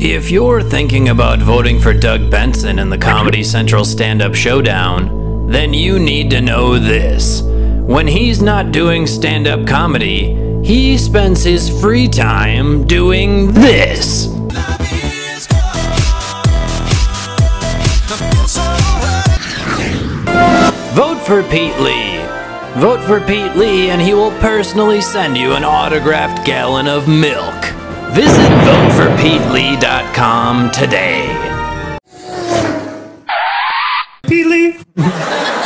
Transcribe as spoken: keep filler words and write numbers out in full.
If you're thinking about voting for Doug Benson in the Comedy Central stand-up showdown, then you need to know this. When he's not doing stand-up comedy, he spends his free time doing this. Vote for Pete Lee. Vote for Pete Lee and he will personally send you an autographed gallon of milk. Visit vote for Pete Lee dot com today. Pete Lee.